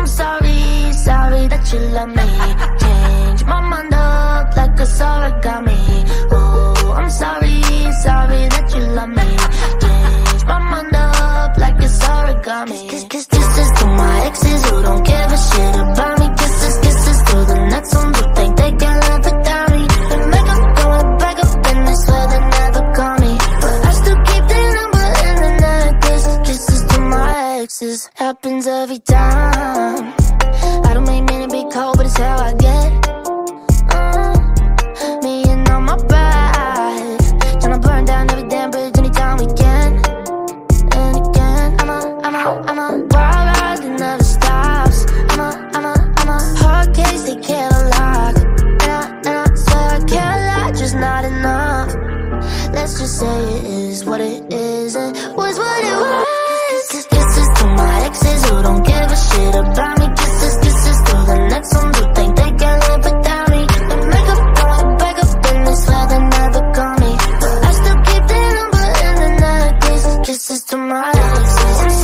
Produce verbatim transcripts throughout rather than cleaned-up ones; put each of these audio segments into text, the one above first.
I'm sorry, sorry that you love me. Change my mind up like a origami. Oh, I'm sorry, sorry that you love me. Change my mind up like a origami. Kiss, kiss, kisses to my exes who don't give a shit about me. Kisses, kisses to the next one who think they can live without me. They make up, go back up, and they swear they never call me, but I still keep their number in the necklace. Kisses to my exes, happens every time. I don't make men be cold, but it's how I get. uh, Me and all my pride, tryna burn down every damn bridge anytime we can. And again, I'm a, I'm a, I'm a wild ride that never stops. I'm a, I'm a, I'm a hard case they can't unlock. And I, and I swear I can't lie, just not enough. Let's just say it is what it is and was what it was. Kiss, kisses to my exes who don't give a shit about me. Kisses, kisses to the next one who think they can live without me. They make up, don't break up, and they swear they never call me, but I still keep their number in the necklace. Kisses to my exes. I'm sorry,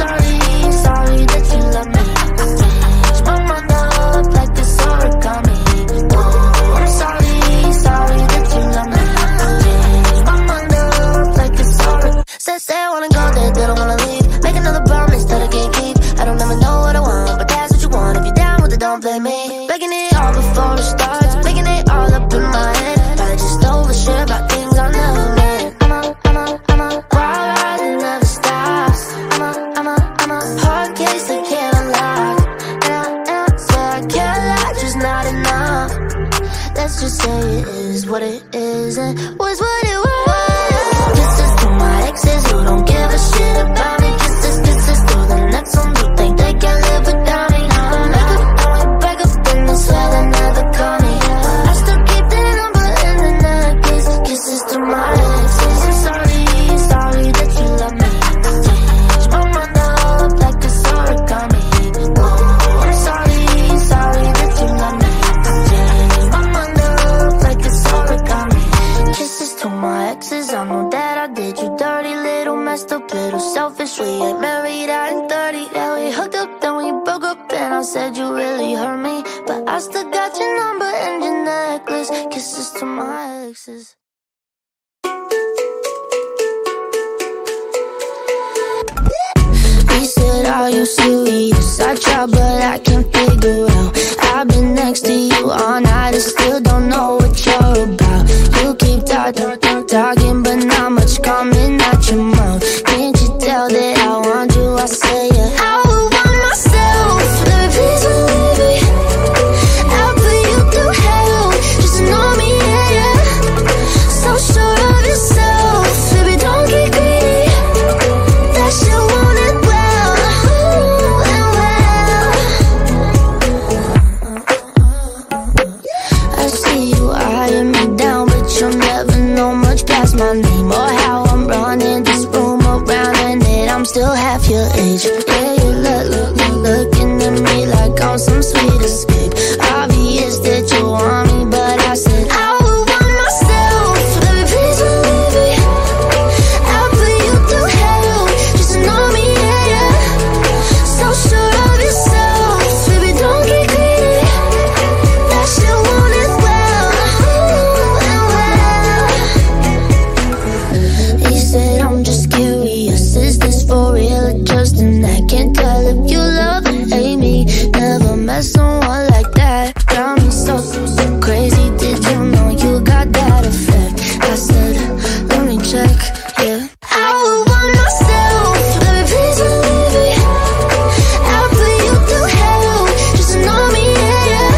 sorry that you love me. Change my mind up like this origami. Oh, I'm sorry, sorry that you love me. Change my mind up like this origami. Said they wanna go, they don't wanna leave. Make another promise that I can't keep. I don't ever know what I want, but that's what you want. If you're down with it, don't blame me. Making it all before it starts, making it all up in my head. I just overshare about things I never meant. I'm a, I'm a, I'm a wild ride that never stops. I'm a, I'm a, I'm a hard case I can't unlock. And I, and I swear I can't lie, just not enough. Let's just say it is what it is and was what it was. Kisses to my exes who don't give a shit about me. Kisses, kisses to the next one who think they can live without me. I make up, don't break up, and they swear they never call me, but I still keep their number in the necklace. Kisses to my exes. I'm sorry, sorry that you love me. Change my mind up like a origami. Oh, I'm sorry, sorry that you love me. Change my mind up like a origami. Kisses to my exes. I know that I did you dirty, little messed up, little selfish. We ain't married, I ain't thirty. Yeah, we hooked up, then we broke up, and I said you really hurt me, but I still got your number and your necklace. Kisses to my exes. He said, are you serious? I tried, but I can't figure out. I've been next to you all night, I still don't know what you're about. You keep talking, talking, but not much coming out your mouth. Can't you tell that I want you? I say, yeah, I would want myself. Baby, please believe me, I'll put you through hell. Just know me, yeah, yeah. So sure of yourself, baby, don't get greedy. That you want it well, ooh, and well. I see you eyeing me down, but you'll never know much past my name or how I'm running this room around, and that I'm still half your age. Yeah, you look, look, look, looking at me like I'm some sweet escape. Obvious that you want me, but I said I would want myself. Baby, please believe me, I'll put you through hell. Just know me, yeah, yeah. So sure of yourself, baby, don't get greedy. That you want it well, ooh, and well. He said, I'm just curious, is this for real or just an act? Can't tell if you love or hate me. Never met someone like that. Got me so, so crazy, did you know you got that effect? I said, let me check, yeah. I would want myself. Baby, please believe me, I'll put you through hell. Just know me, yeah, yeah.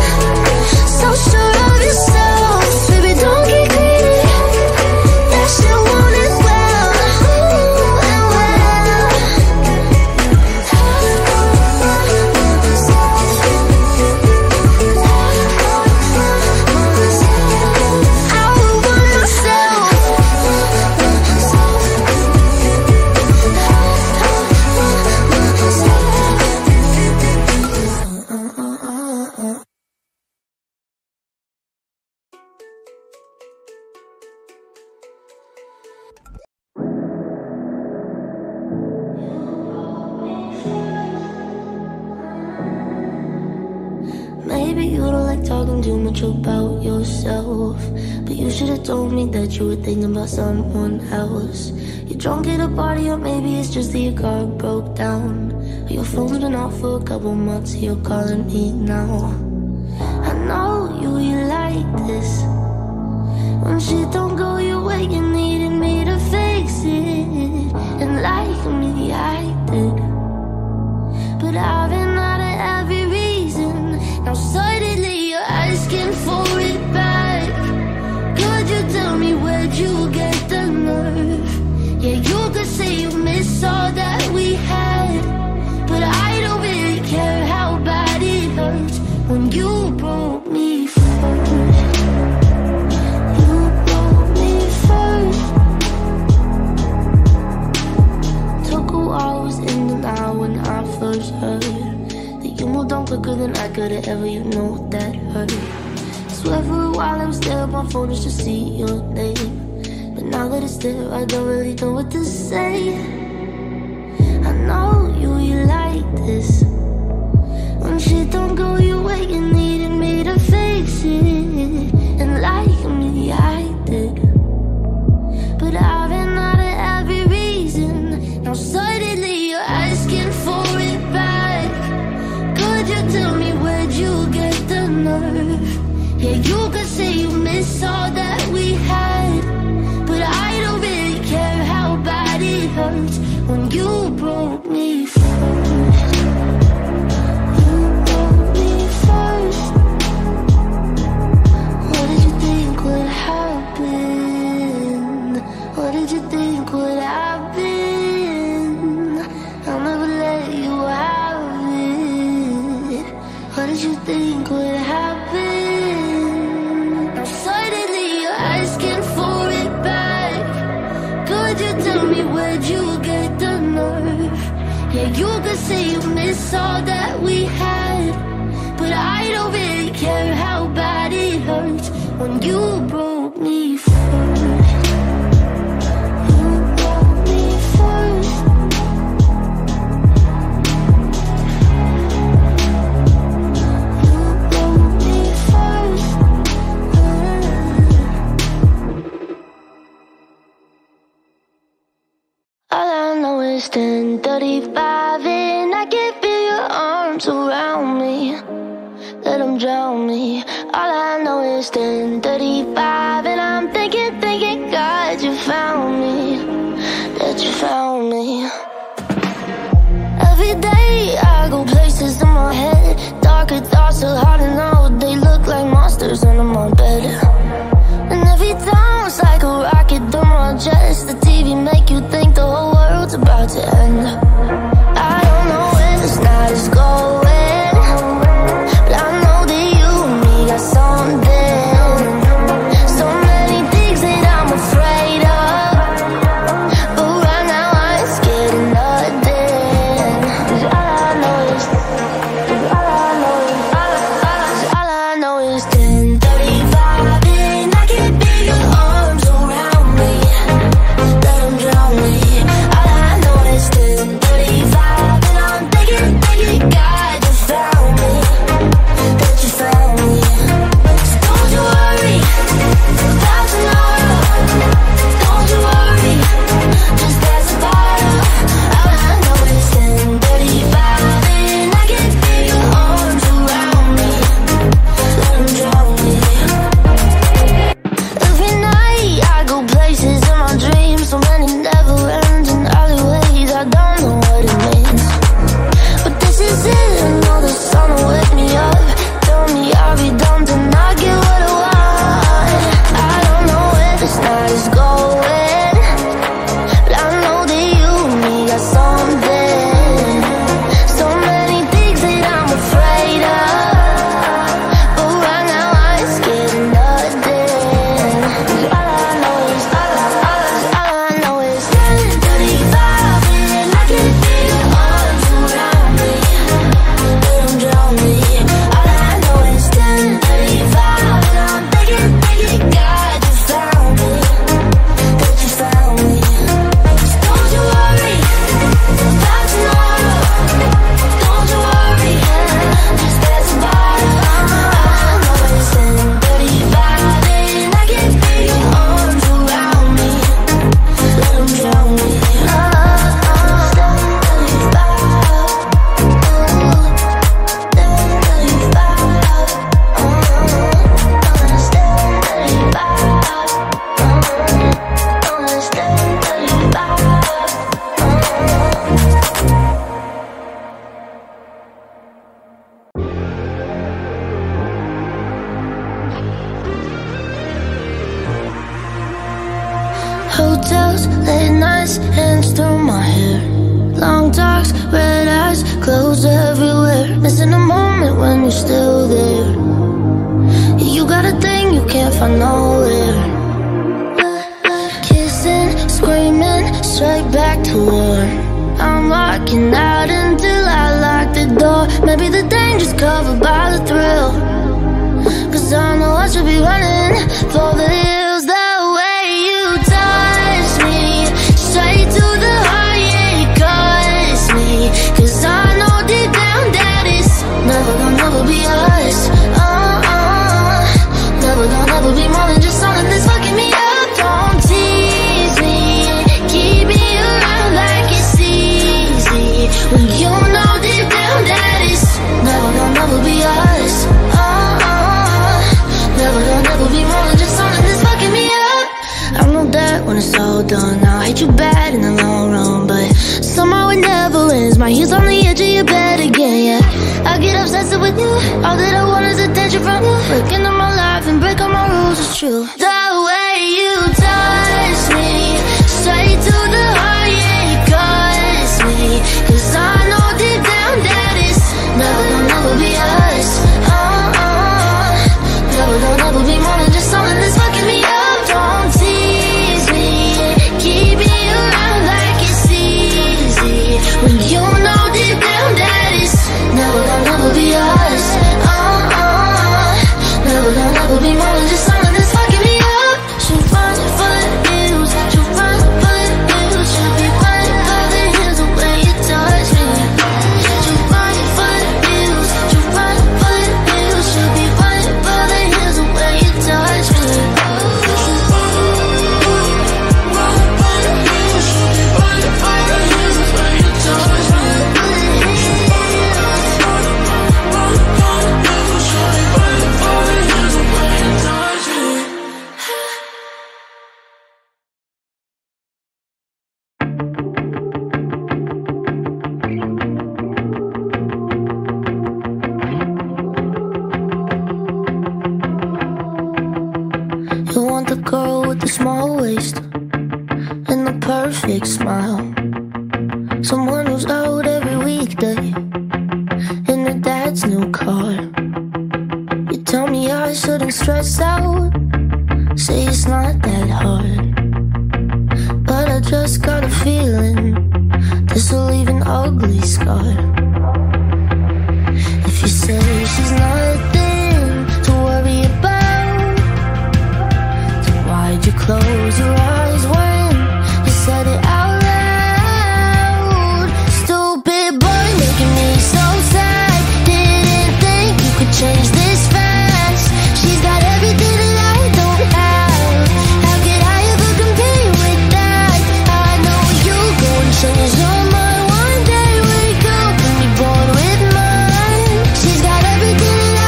So sure of yourself, baby, don't get greedy. That you want it well, ooh, and well. I'll put you through hell. talking too much about yourself, but you should have told me that you were thinking about someone else. You're drunk at a party, or maybe it's just that your car broke down. Your phone's been off for a couple months, so you're calling me now. I know you, you like this. When shit don't go your way, you needed me to fix it. And like me, I did. But I've been out of every reason. Now suddenly you're asking for it back. Could you tell me where'd you get the nerve? Yeah, you could say you miss all that we had, but I don't really care how bad it hurts when you broke me first. First heard that you moved on quicker than I could have ever, you know that hurt. I swear for a while I was there on my phone just to see your name, but now that it's there I don't really know what to say. I know you, you like this. When shit don't go your way, you needed me to fix it. And like me, I did. But I've been out of every reason. Now suddenly you're asking for it back. Could you tell me where'd you get the nerve? Yeah, you could say you miss all that we had, but I don't really care how bad it hurts when you broke me first. You broke me first. What did you think would happen? What did you think would happen? What did you think would happen? Now suddenly you're asking for it back. Could you tell me where'd you get the nerve? Yeah, you could say you miss all that we had, but I don't really care how bad it hurts when you broke me first. You broke me first. ten thirty-five and I can feel your arms around me. Let them drown me. All I know is ten thirty-five and I'm thinking, thinking, God, you found me. That you found me. Every day I go places in my head. Darker thoughts are hard to know. They look like monsters under my bed. And every time it's like a rocket through my chest. The T V make you think the whole world's about to end. I don't know where this night is going, but I know that you and me got something. So many things that I'm afraid of, but right now I ain't scared of nothing. Cause all I know is, cause all I know is, all I, all I, all I know is ten thirty-five. All I know is ten thirty-five. sparks, red eyes, clothes everywhere. Missing a moment when you're still there. You got a thing you can't find nowhere. Kissing, screaming, straight back to war. I'm walking out until I lock the door. Maybe the danger's covered by the thrill, 'cause I know I should be running for the hills. The way you touch me, straight to the heart, yeah, it cuts me, 'cause I know deep down that it's never gonna never be us. Uh-uh, never gonna never be more than just something that's fucking me up. When you know deep down that it's never gonna never be us. Oh, oh, never gonna never be more than just something that's fucking me up. I know that when it's all done, I'll hate you bad in the long run, but somehow it never ends. My heels on the edge of your bed again, yeah. I get obsessed with you. All that I want is attention from you. Breaking up my life and breaking my rules is true. The way you touch me, straight to the heart, yeah, it cuts me. 'Cause I know deep down that it's never gonna never be us. Oh, oh, never gonna never be more than just something that's fucking me up. Don't tease me, keep me around like it's easy. When you know deep down that it's never gonna never be us. Oh, oh, never gonna never be more than just something that's fucking me up. She runs for the hills, she runs for the hills, she'll be running for the hills away. Touch me. You're running for the hills, you're running for the hills, she'll be running for the hills away. You touch me. You're running for the hills, she'll be running for the hills away. You touch me. You're running for the hills, she'll be running for the hills away. You touch me. You want the girl with the small waist and the perfect smile. Someone who's out every weekday in her dad's new car. You tell me I shouldn't stress out, say it's not that hard, but I just got a feeling this will leave an ugly scar. If you say she's nothing to worry about, why'd you close your eyes when you said it out loud? Stupid boy, making me so sad. Didn't think you could change this fast. She's got everything that I don't have. How could I ever compete with that? I know you go and change your mind. One day wake up and be born with mine. She's got everything that I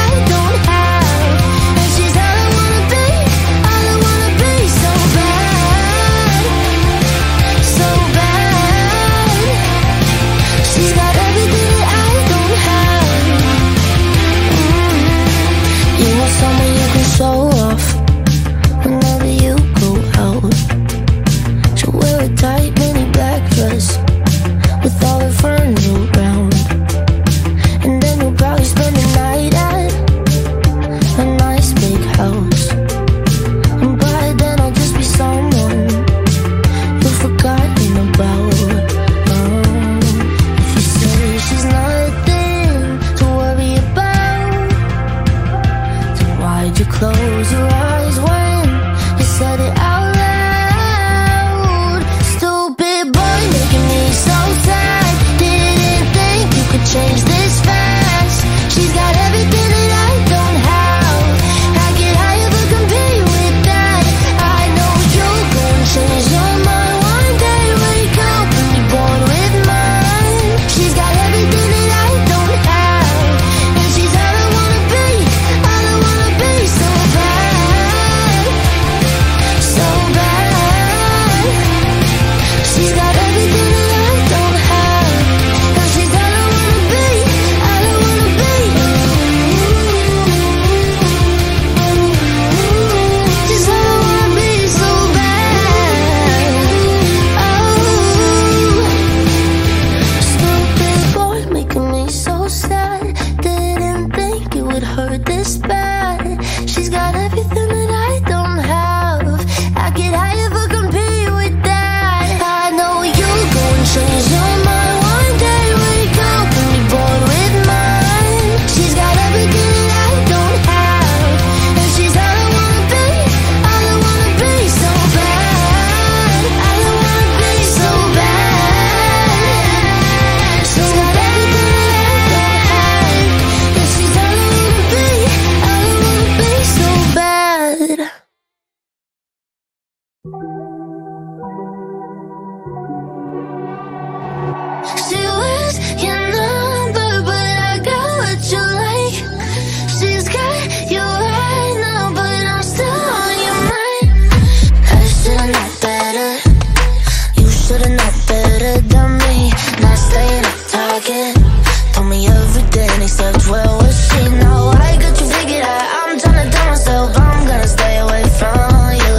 for me every day and except where was she? Now I got you figured out, I'm trying to tell myself I'm gonna stay away from you.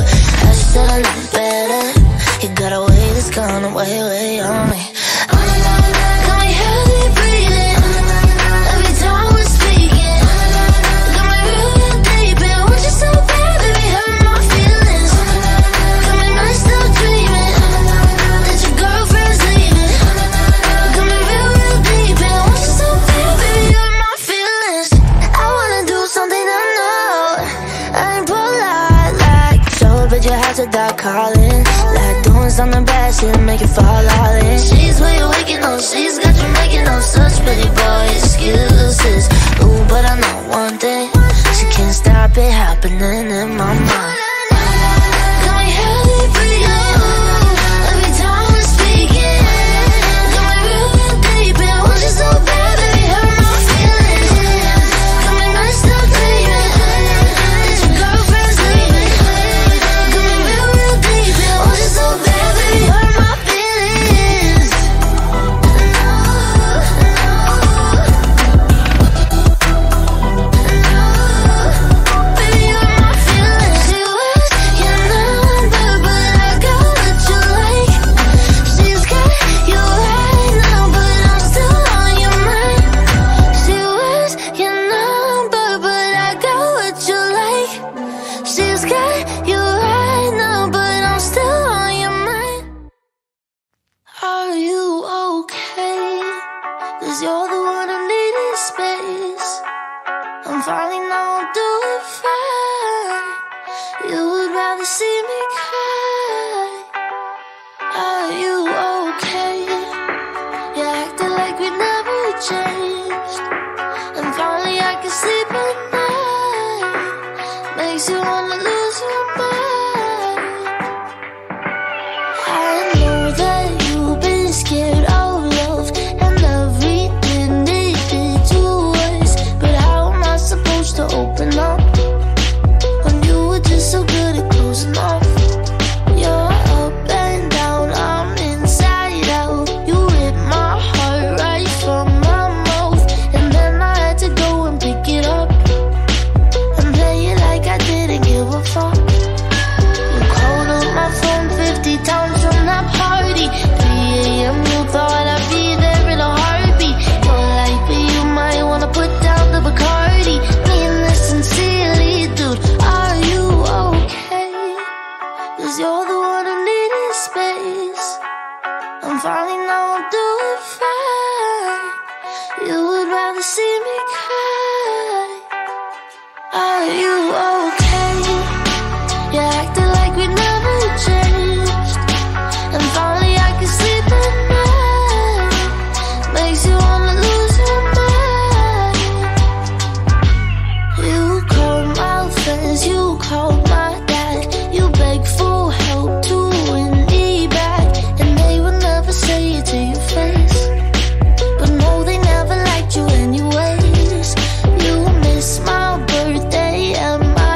I should've known better. You got a way that's gone way, way on me. Without calling, like doing something bad, she'll make you fall all in. She's where you're waking up, she's got you making up such pretty boy excuses. Ooh, but I know one thing, she can't stop it happening in my mind. They am I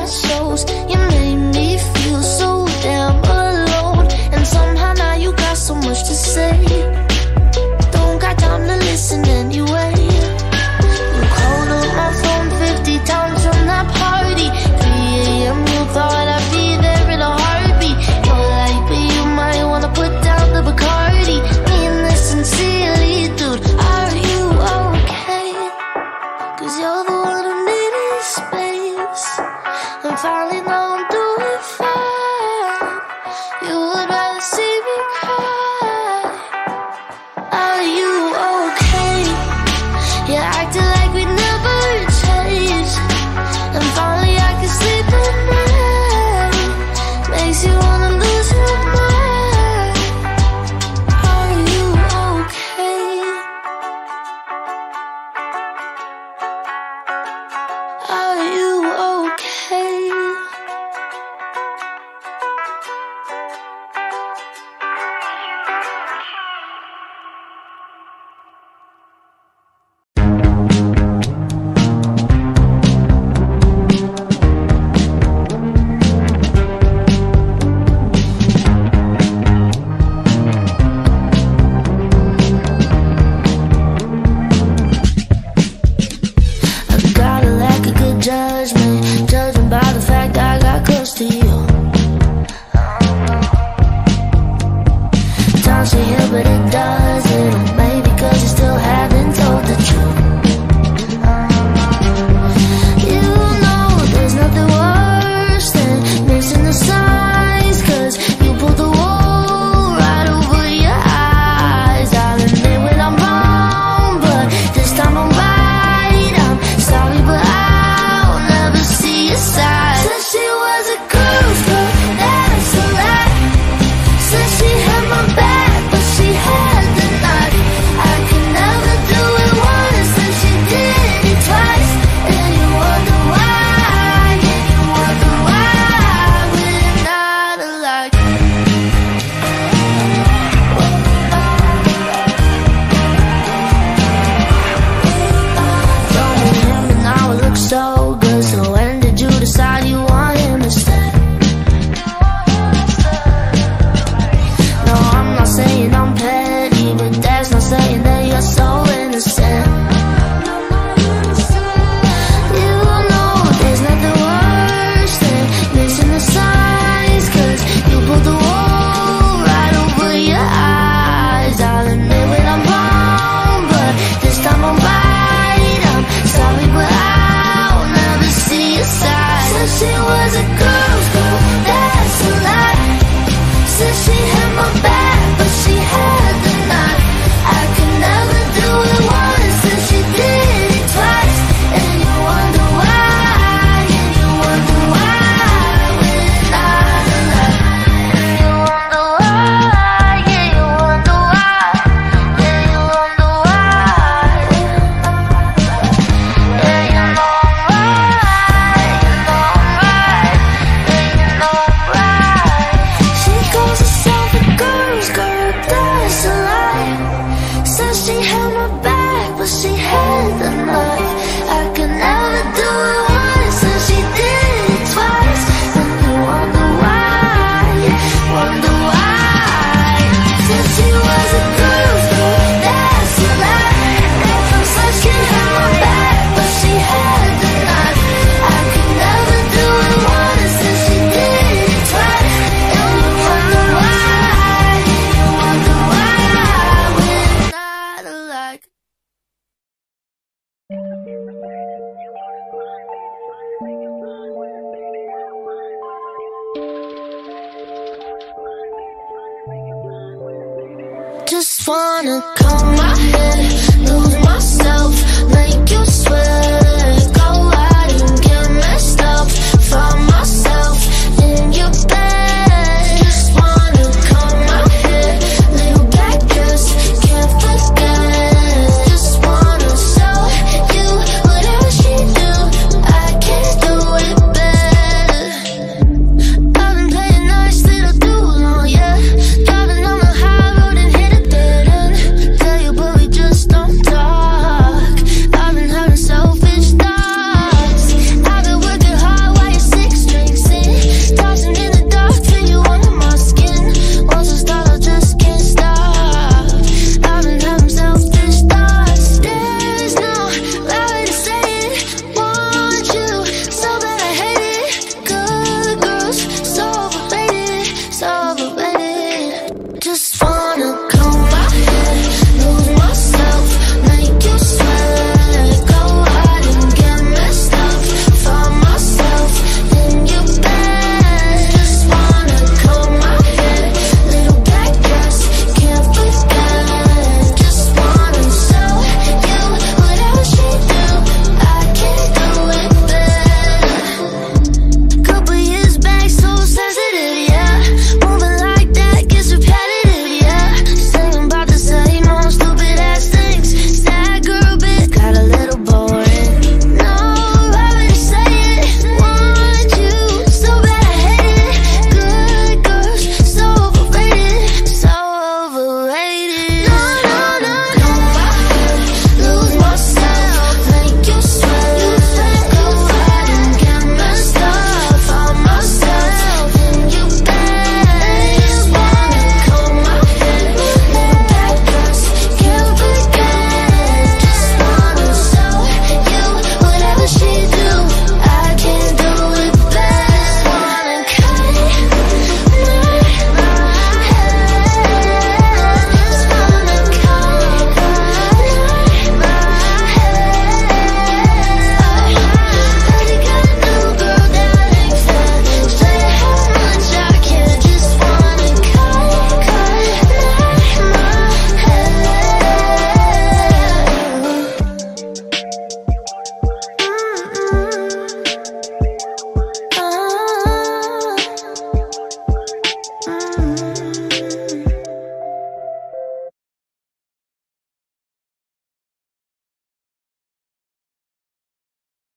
wanna come.